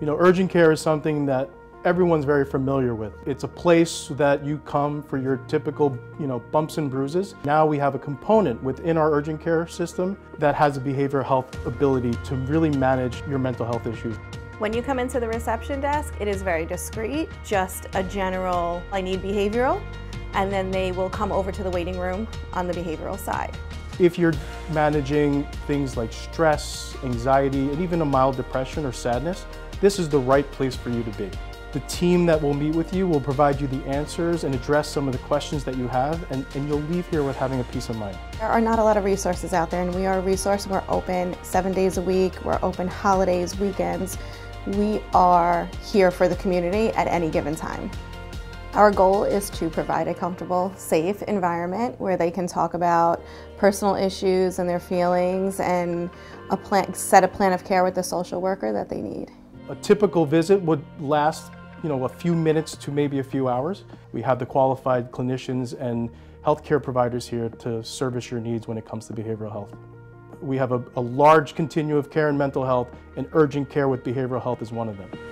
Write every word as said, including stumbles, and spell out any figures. You know, urgent care is something that everyone's very familiar with. It's a place that you come for your typical, you know, bumps and bruises. Now we have a component within our urgent care system that has a behavioral health ability to really manage your mental health issues. When you come into the reception desk, it is very discreet, just a general, I need behavioral, and then they will come over to the waiting room on the behavioral side. If you're managing things like stress, anxiety, and even a mild depression or sadness, this is the right place for you to be. The team that will meet with you will provide you the answers and address some of the questions that you have, and, and you'll leave here with having a peace of mind. There are not a lot of resources out there, and we are a resource. We're open seven days a week. We're open holidays, weekends. We are here for the community at any given time. Our goal is to provide a comfortable, safe environment where they can talk about personal issues and their feelings and a plan, set a plan of care with the social worker that they need. A typical visit would last you know, a few minutes to maybe a few hours. We have the qualified clinicians and healthcare providers here to service your needs when it comes to behavioral health. We have a, a large continuum of care in mental health, and urgent care with behavioral health is one of them.